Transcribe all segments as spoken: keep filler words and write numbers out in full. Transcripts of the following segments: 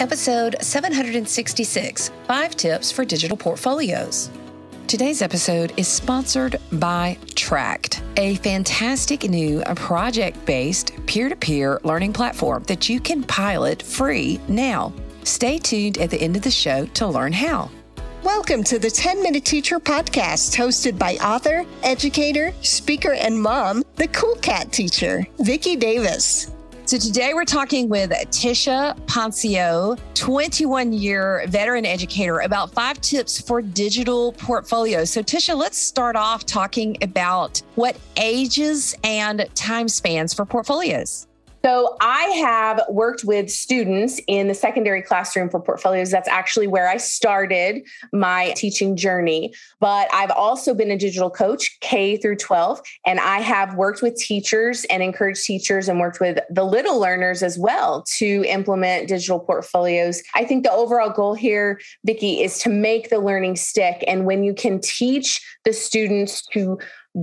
Episode seven hundred sixty-six, Five Tips for Digital Portfolios. Today's episode is sponsored by Tract, a fantastic new project-based peer-to-peer learning platform that you can pilot free now. Stay tuned at the end of the show to learn how. Welcome to the ten minute Teacher Podcast, hosted by author, educator, speaker, and mom, the Cool Cat Teacher, Vicki Davis. So today we're talking with Tisha Poncio, twenty-one year veteran educator, about five tips for digital portfolios. So Tisha, let's start off talking about what ages and time spans for portfolios. So I have worked with students in the secondary classroom for portfolios. That's actually where I started my teaching journey. But I've also been a digital coach K through twelve, and I have worked with teachers and encouraged teachers and worked with the little learners as well to implement digital portfolios. I think the overall goal here, Vicki, is to make the learning stick. And when you can teach the students to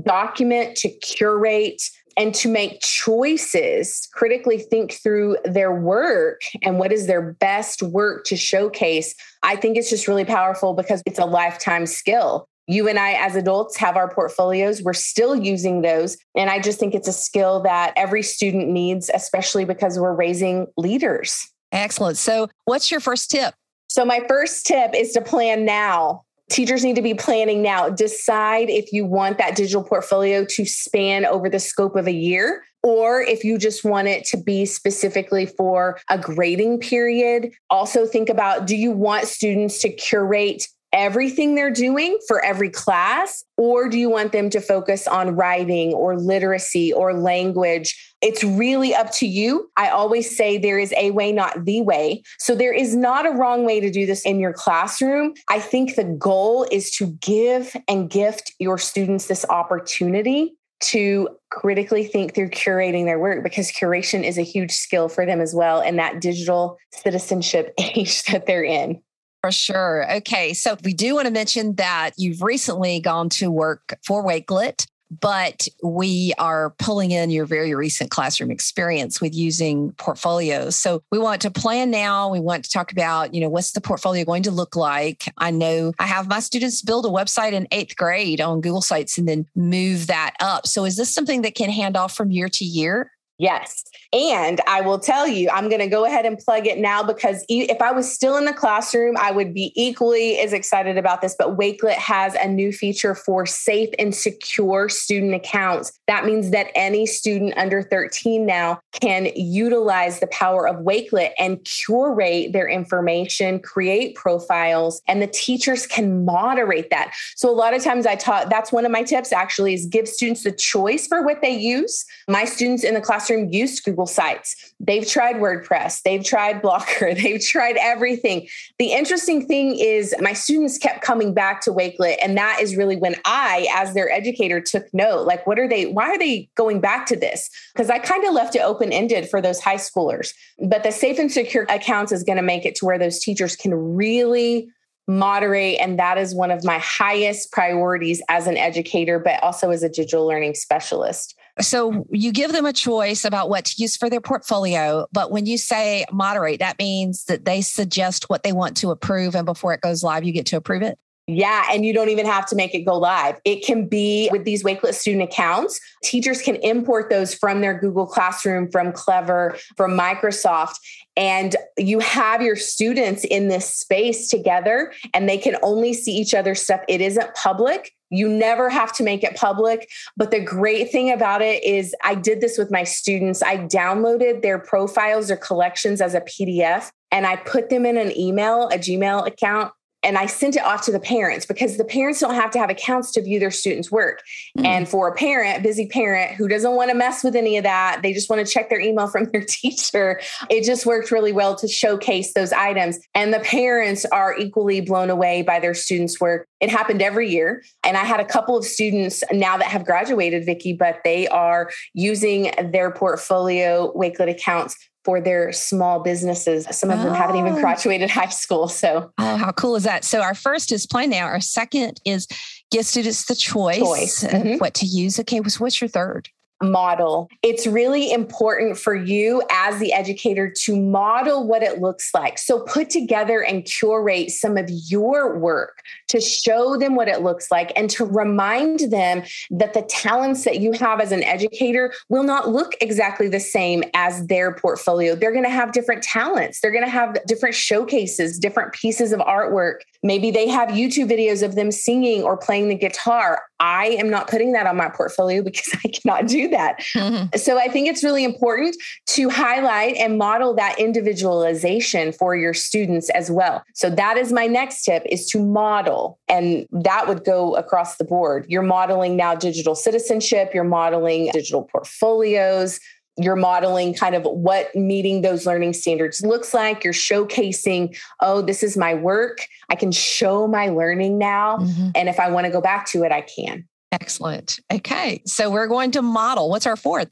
document, to curate, and to make choices, critically think through their work and what is their best work to showcase, I think it's just really powerful because it's a lifetime skill. You and I as adults have our portfolios. We're still using those. And I just think it's a skill that every student needs, especially because we're raising leaders. Excellent. So what's your first tip? So my first tip is to plan now. Teachers need to be planning now. Decide if you want that digital portfolio to span over the scope of a year, or if you just want it to be specifically for a grading period. Also think about, do you want students to curate everything they're doing for every class, or do you want them to focus on writing or literacy or language? It's really up to you. I always say there is a way, not the way. So there is not a wrong way to do this in your classroom. I think the goal is to give and gift your students this opportunity to critically think through curating their work, because curation is a huge skill for them as well in that digital citizenship age that they're in. For sure. Okay. So we do want to mention that you've recently gone to work for Wakelet, but we are pulling in your very recent classroom experience with using portfolios. So we want to plan now. We want to talk about, you know, what's the portfolio going to look like? I know I have my students build a website in eighth grade on Google Sites and then move that up. So is this something that can hand off from year to year? Yes. And I will tell you, I'm going to go ahead and plug it now, because if I was still in the classroom, I would be equally as excited about this. But Wakelet has a new feature for safe and secure student accounts. That means that any student under thirteen now can utilize the power of Wakelet and curate their information, create profiles, and the teachers can moderate that. So a lot of times I taught, that's one of my tips actually, is give students the choice for what they use. My students in the classroom used Google Sites. They've tried WordPress. They've tried Blocker. They've tried everything. The interesting thing is my students kept coming back to Wakelet. And that is really when I, as their educator, took note, like, what are they, why are they going back to this? Because I kind of left it open-ended for those high schoolers, but the safe and secure accounts is going to make it to where those teachers can really moderate. And that is one of my highest priorities as an educator, but also as a digital learning specialist. So you give them a choice about what to use for their portfolio, but when you say moderate, that means that they suggest what they want to approve, and before it goes live, you get to approve it? Yeah, and you don't even have to make it go live. It can be with these Wakelet student accounts. Teachers can import those from their Google Classroom, from Clever, from Microsoft, and you have your students in this space together, and they can only see each other's stuff. It isn't public. You never have to make it public. But the great thing about it is I did this with my students. I downloaded their profiles, their collections as a P D F, and I put them in an email, a Gmail account, and I sent it off to the parents, because the parents don't have to have accounts to view their students' work. Mm-hmm. And for a parent, busy parent who doesn't want to mess with any of that, they just want to check their email from their teacher. It just worked really well to showcase those items. And the parents are equally blown away by their students' work. It happened every year. And I had a couple of students now that have graduated, Vicki, but they are using their portfolio Wakelet accounts for their small businesses. Some of them oh. haven't even graduated high school. So oh, how cool is that? So our first is plan now. Our second is give students the choice, choice. Mm-hmm. of what to use. Okay, what's your third? model. It's really important for you as the educator to model what it looks like. So put together and curate some of your work to show them what it looks like and to remind them that the talents that you have as an educator will not look exactly the same as their portfolio. They're going to have different talents. They're going to have different showcases, different pieces of artwork. Maybe they have YouTube videos of them singing or playing the guitar. I am not putting that on my portfolio because I cannot do that. Mm-hmm. So I think it's really important to highlight and model that individualization for your students as well. So that is my next tip, is to model. And that would go across the board. You're modeling now digital citizenship, you're modeling digital portfolios, you're modeling kind of what meeting those learning standards looks like. You're showcasing, oh, this is my work. I can show my learning now. Mm-hmm. And if I want to go back to it, I can. Excellent. Okay. So we're going to model. What's our fourth?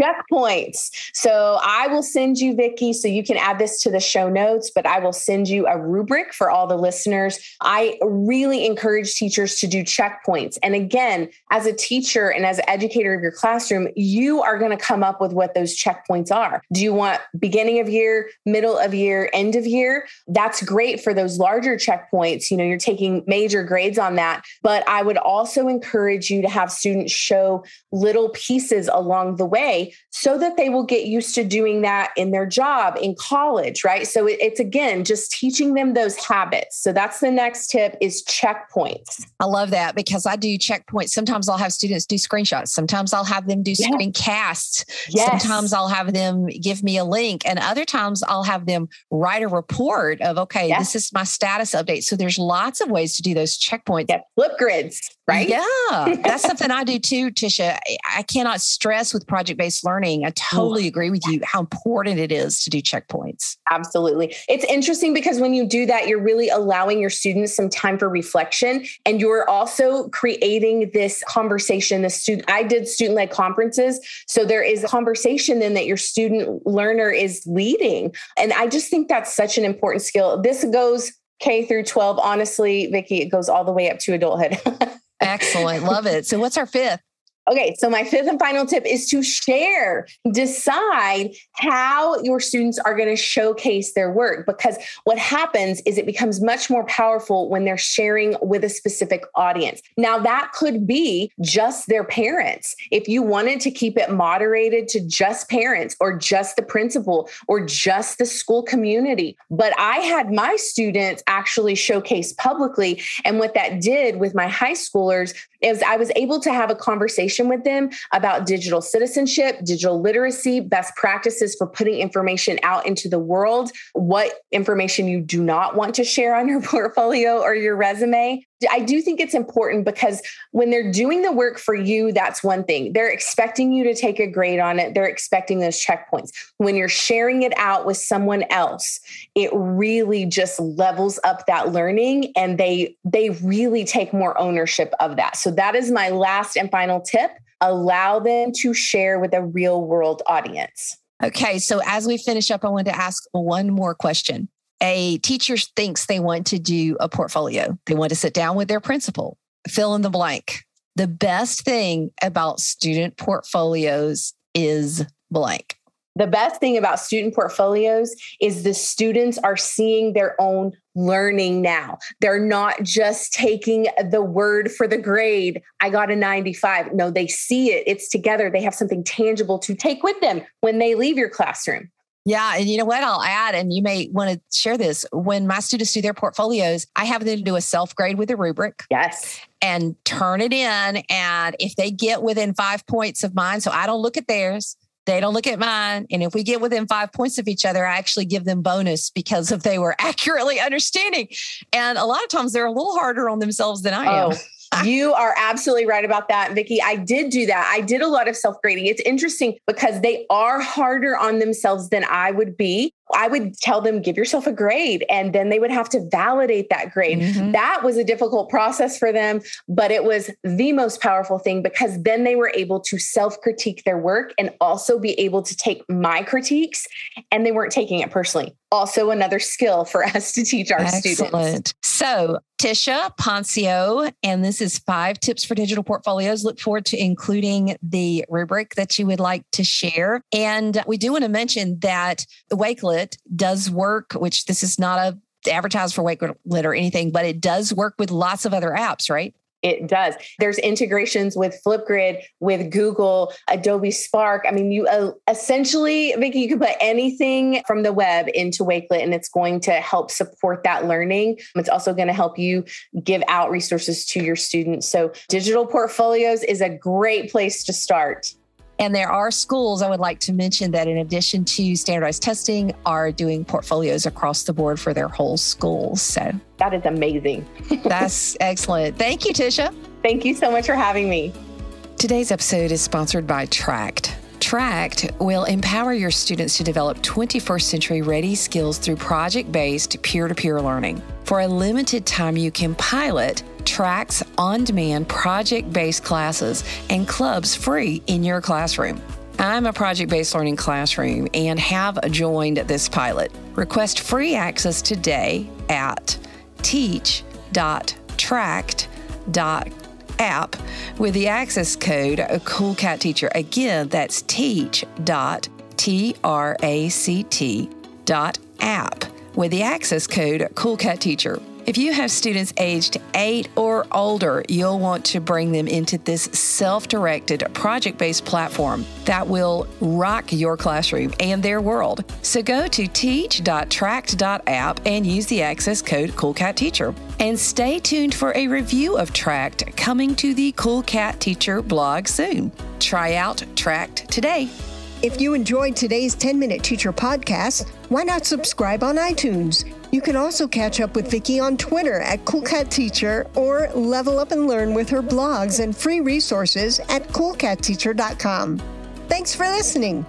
Checkpoints. So I will send you, Vicki, so you can add this to the show notes, but I will send you a rubric for all the listeners. I really encourage teachers to do checkpoints. And again, as a teacher and as an educator of your classroom, you are going to come up with what those checkpoints are. Do you want beginning of year, middle of year, end of year? That's great for those larger checkpoints. You know, you're taking major grades on that, but I would also encourage you to have students show little pieces along the way, so that they will get used to doing that in their job, in college, right? So it's, again, just teaching them those habits. So that's the next tip, is checkpoints. I love that, because I do checkpoints. Sometimes I'll have students do screenshots. Sometimes I'll have them do yes. screencasts. Yes. Sometimes I'll have them give me a link, and other times I'll have them write a report of, okay, yes. this is my status update. So there's lots of ways to do those checkpoints. Yep. Flipgrids, right? Yeah. That's something I do too, Tisha. I cannot stress with project-based learning. I totally agree with you how important it is to do checkpoints. Absolutely. It's interesting because when you do that, you're really allowing your students some time for reflection. And you're also creating this conversation. The student, I did student-led conferences. So there is a conversation then that your student learner is leading. And I just think that's such an important skill. This goes K through twelve. Honestly, Vicki, it goes all the way up to adulthood. Excellent. Love it. So what's our fifth? Okay, so my fifth and final tip is to share. Decide how your students are going to showcase their work, because what happens is it becomes much more powerful when they're sharing with a specific audience. Now, that could be just their parents. If you wanted to keep it moderated to just parents or just the principal or just the school community. But I had my students actually showcase publicly. And what that did with my high schoolers is I was able to have a conversation with them about digital citizenship, digital literacy, best practices for putting information out into the world, what information you do not want to share on your portfolio or your resume. I do think it's important because when they're doing the work for you, that's one thing. They're expecting you to take a grade on it. They're expecting those checkpoints. When you're sharing it out with someone else, it really just levels up that learning, and they they really take more ownership of that. So that is my last and final tip. Allow them to share with a real world audience. Okay. So as we finish up, I wanted to ask one more question. A teacher thinks they want to do a portfolio. They want to sit down with their principal, fill in the blank. The best thing about student portfolios is blank. The best thing about student portfolios is the students are seeing their own learning now. They're not just taking the word for the grade. I got a ninety-five. No, they see it. It's together. They have something tangible to take with them when they leave your classroom. Yeah. And you know what I'll add, and you may want to share this, when my students do their portfolios, I have them do a self-grade with a rubric. Yes. And turn it in. And if they get within five points of mine, so I don't look at theirs, they don't look at mine. And if we get within five points of each other, I actually give them bonus because if they were accurately understanding. And a lot of times they're a little harder on themselves than I am. Oh. You are absolutely right about that, Vicki. I did do that. I did a lot of self-grading. It's interesting because they are harder on themselves than I would be. I would tell them, give yourself a grade. And then they would have to validate that grade. Mm-hmm. That was a difficult process for them, but it was the most powerful thing because then they were able to self-critique their work and also be able to take my critiques, and they weren't taking it personally. Also another skill for us to teach our Excellent. Students. So Tisha Poncio, and this is five tips for digital portfolios. Look forward to including the rubric that you would like to share. And we do want to mention that the Wakelet does work, which this is not a advertised for Wakelet or anything, but it does work with lots of other apps, right? It does. There's integrations with Flipgrid, with Google, Adobe Spark. I mean, you uh, essentially, Vicki, you can put anything from the web into Wakelet, and it's going to help support that learning. It's also going to help you give out resources to your students. So digital portfolios is a great place to start. And there are schools, I would like to mention, that in addition to standardized testing, are doing portfolios across the board for their whole schools. So that is amazing. That's excellent. Thank you, Tisha. Thank you so much for having me. Today's episode is sponsored by Tract. Tract will empower your students to develop twenty-first century ready skills through project-based peer-to-peer learning. For a limited time, you can pilot Tract's on-demand project-based classes and clubs free in your classroom. I'm a project-based learning classroom and have joined this pilot. Request free access today at teach dot tract dot app with the access code Cool Cat Teacher. Again, that's teach dot tract dot app with the access code Cool Cat Teacher. If you have students aged eight or older, you'll want to bring them into this self-directed, project-based platform that will rock your classroom and their world. So go to teach dot tract dot app and use the access code CoolCatTeacher. And stay tuned for a review of Tract coming to the Cool Cat Teacher blog soon. Try out Tract today. If you enjoyed today's ten-minute Teacher Podcast, why not subscribe on iTunes? You can also catch up with Vicki on Twitter at Cool Cat Teacher, or level up and learn with her blogs and free resources at cool cat teacher dot com. Thanks for listening.